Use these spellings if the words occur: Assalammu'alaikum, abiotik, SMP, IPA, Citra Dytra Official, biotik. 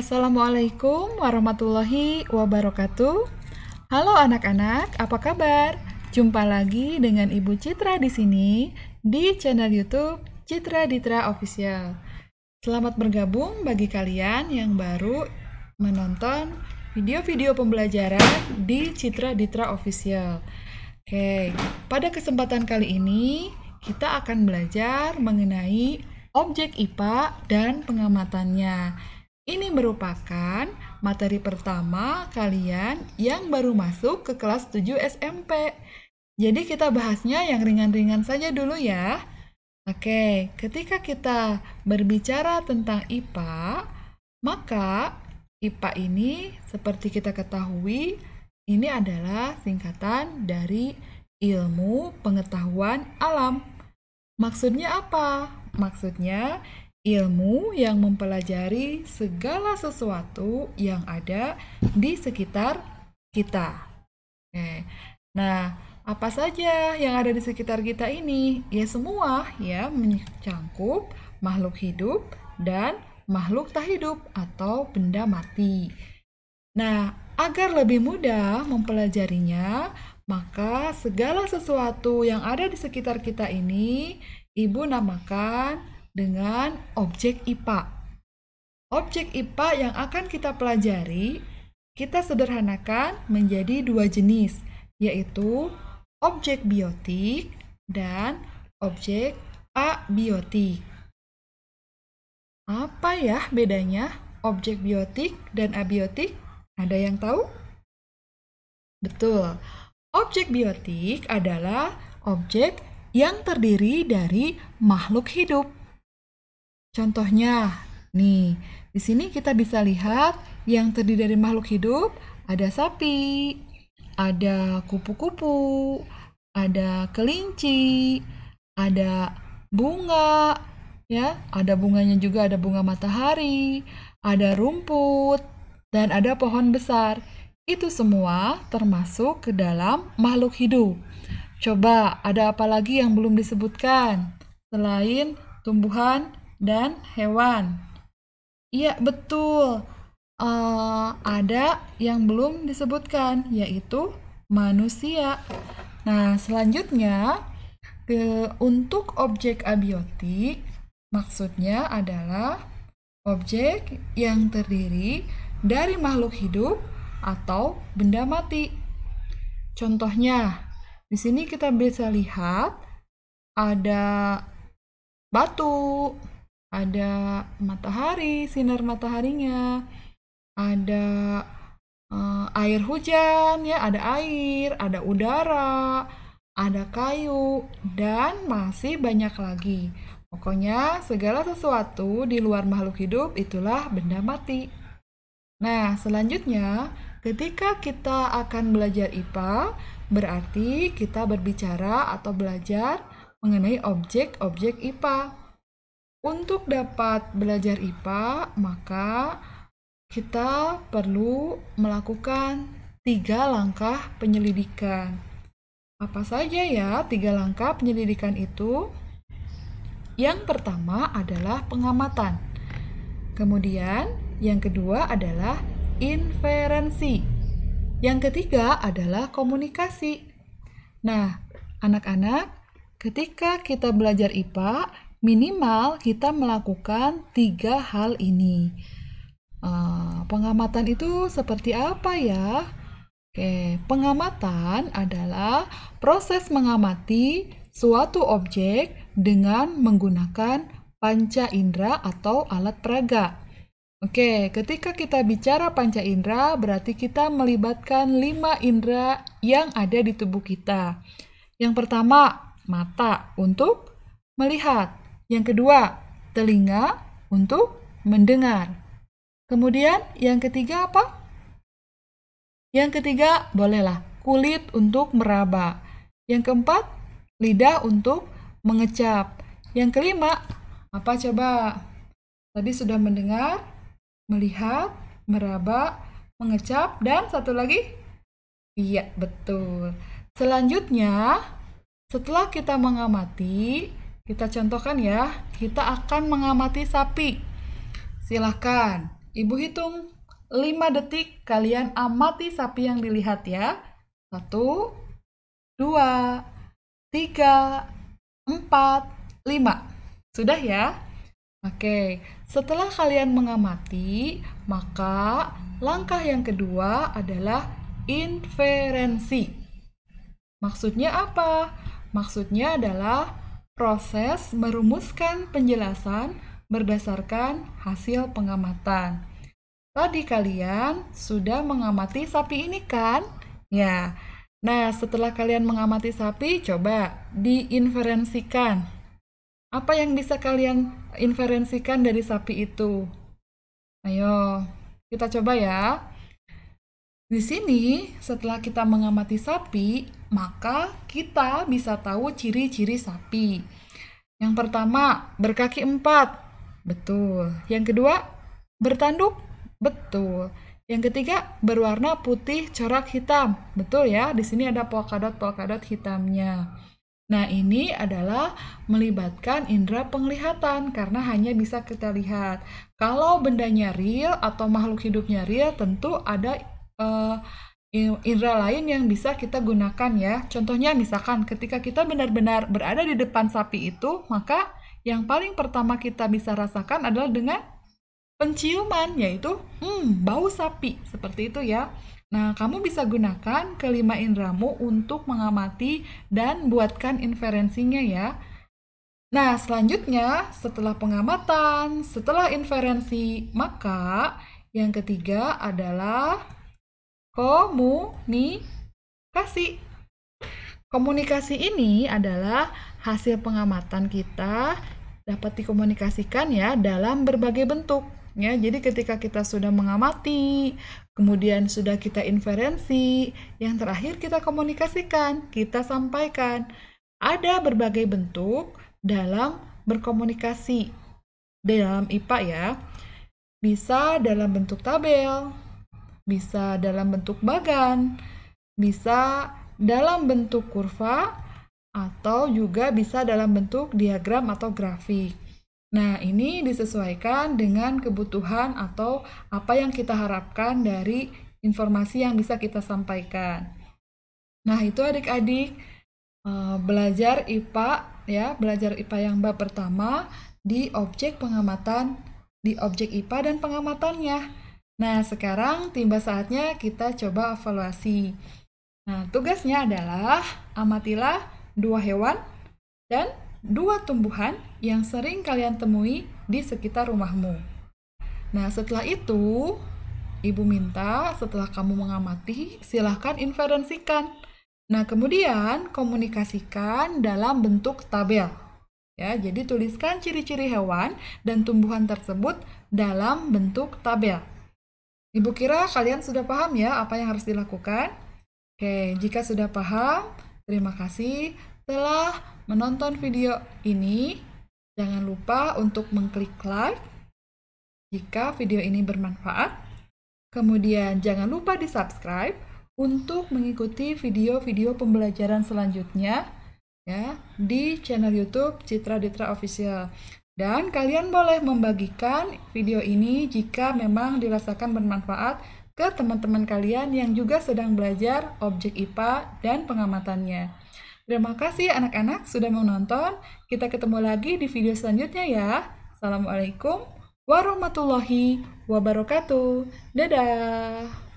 Assalamualaikum warahmatullahi wabarakatuh. Halo anak-anak, apa kabar? Jumpa lagi dengan Ibu Citra di sini di channel YouTube Citra Dytra Official. Selamat bergabung bagi kalian yang baru menonton video-video pembelajaran di Citra Dytra Official. Oke, pada kesempatan kali ini kita akan belajar mengenai objek IPA dan pengamatannya. Ini merupakan materi pertama kalian yang baru masuk ke kelas 7 SMP. Jadi kita bahasnya yang ringan-ringan saja dulu ya. Oke, ketika kita berbicara tentang IPA, maka IPA ini seperti kita ketahui, ini adalah singkatan dari ilmu pengetahuan alam. Maksudnya apa? Maksudnya ilmu yang mempelajari segala sesuatu yang ada di sekitar kita. Oke. Nah, apa saja yang ada di sekitar kita ini? Ya semua, ya, mencangkup makhluk hidup dan makhluk tak hidup atau benda mati. Nah, agar lebih mudah mempelajarinya, maka segala sesuatu yang ada di sekitar kita ini Ibu namakan dengan objek IPA. Objek IPA yang akan kita pelajari, kita sederhanakan menjadi dua jenis, yaitu objek biotik dan objek abiotik. Apa ya bedanya objek biotik dan abiotik? Ada yang tahu? Betul. Objek biotik adalah objek yang terdiri dari makhluk hidup. Contohnya, nih, di sini kita bisa lihat yang terdiri dari makhluk hidup, ada sapi, ada kupu-kupu, ada kelinci, ada bunga, ya, ada bunganya juga, ada bunga matahari, ada rumput, dan ada pohon besar. Itu semua termasuk ke dalam makhluk hidup. Coba, ada apa lagi yang belum disebutkan selain tumbuhan dan hewan? Iya, betul. Ada yang belum disebutkan, yaitu manusia. Nah, selanjutnya untuk objek abiotik, maksudnya adalah objek yang terdiri dari makhluk hidup atau benda mati. Contohnya, di sini kita bisa lihat ada batu, ada matahari, sinar mataharinya, ada air hujan, ya, ada air, ada udara, ada kayu, dan masih banyak lagi. Pokoknya segala sesuatu di luar makhluk hidup itulah benda mati. Nah, selanjutnya ketika kita akan belajar IPA, berarti kita berbicara atau belajar mengenai objek-objek IPA. Untuk dapat belajar IPA, maka kita perlu melakukan 3 langkah penyelidikan. Apa saja ya 3 langkah penyelidikan itu? Yang pertama adalah pengamatan. Kemudian yang kedua adalah inferensi. Yang ketiga adalah komunikasi. Nah, anak-anak, ketika kita belajar IPA, minimal kita melakukan 3 hal ini. Pengamatan itu seperti apa ya? Oke, pengamatan adalah proses mengamati suatu objek dengan menggunakan panca indera atau alat peraga. Oke, ketika kita bicara panca indera, berarti kita melibatkan 5 indera yang ada di tubuh kita. Yang pertama, mata untuk melihat. Yang kedua, telinga untuk mendengar. Kemudian yang ketiga apa? Yang ketiga, bolehlah, kulit untuk meraba. Yang keempat, lidah untuk mengecap. Yang kelima, apa coba? Tadi sudah mendengar, melihat, meraba, mengecap, dan satu lagi? Iya, betul. Selanjutnya, setelah kita mengamati, kita contohkan ya, kita akan mengamati sapi. Silahkan Ibu hitung 5 detik, kalian amati sapi yang dilihat ya. 1, 2, 3, 4, 5. Sudah ya? Oke, setelah kalian mengamati, maka langkah yang kedua adalah inferensi. Maksudnya apa? Maksudnya adalah proses merumuskan penjelasan berdasarkan hasil pengamatan. Tadi kalian sudah mengamati sapi ini kan? Ya. Nah, setelah kalian mengamati sapi, coba diinferensikan. Apa yang bisa kalian inferensikan dari sapi itu? Ayo, kita coba ya. Di sini, setelah kita mengamati sapi, maka kita bisa tahu ciri-ciri sapi. Yang pertama, berkaki 4. Betul. Yang kedua, bertanduk. Betul. Yang ketiga, berwarna putih corak hitam. Betul ya, di sini ada polkadot-polkadot hitamnya. Nah, ini adalah melibatkan indera penglihatan karena hanya bisa kita lihat. Kalau bendanya real atau makhluk hidupnya real, tentu ada indera lain yang bisa kita gunakan ya. Contohnya misalkan ketika kita benar-benar berada di depan sapi itu, maka yang paling pertama kita bisa rasakan adalah dengan penciuman, yaitu bau sapi, seperti itu ya. Nah, kamu bisa gunakan kelima indramu untuk mengamati dan buatkan inferensinya ya. Nah, selanjutnya setelah pengamatan, setelah inferensi, maka yang ketiga adalah komunikasi. Komunikasi ini adalah hasil pengamatan kita dapat dikomunikasikan ya dalam berbagai bentuk. Ya, jadi ketika kita sudah mengamati, kemudian sudah kita inferensi, yang terakhir kita komunikasikan, kita sampaikan. Ada berbagai bentuk dalam berkomunikasi dalam IPA ya. Bisa dalam bentuk tabel, bisa dalam bentuk bagan, bisa dalam bentuk kurva, atau juga bisa dalam bentuk diagram atau grafik. Nah, ini disesuaikan dengan kebutuhan atau apa yang kita harapkan dari informasi yang bisa kita sampaikan. Nah, itu adik-adik belajar IPA ya, belajar IPA yang bab pertama di objek pengamatan, di objek IPA dan pengamatannya. Nah, sekarang tiba saatnya kita coba evaluasi. Nah, tugasnya adalah amatilah 2 hewan dan 2 tumbuhan yang sering kalian temui di sekitar rumahmu. Nah, setelah itu, Ibu minta setelah kamu mengamati, silahkan inferensikan. Nah, kemudian komunikasikan dalam bentuk tabel. Ya, jadi tuliskan ciri-ciri hewan dan tumbuhan tersebut dalam bentuk tabel. Ibu kira kalian sudah paham ya apa yang harus dilakukan? Oke, jika sudah paham, terima kasih telah menonton video ini. Jangan lupa untuk mengklik like jika video ini bermanfaat. Kemudian jangan lupa di-subscribe untuk mengikuti video-video pembelajaran selanjutnya ya di channel YouTube Citra Dytra Official. Dan kalian boleh membagikan video ini jika memang dirasakan bermanfaat ke teman-teman kalian yang juga sedang belajar objek IPA dan pengamatannya. Terima kasih anak-anak sudah menonton. Kita ketemu lagi di video selanjutnya ya. Assalamualaikum warahmatullahi wabarakatuh. Dadah.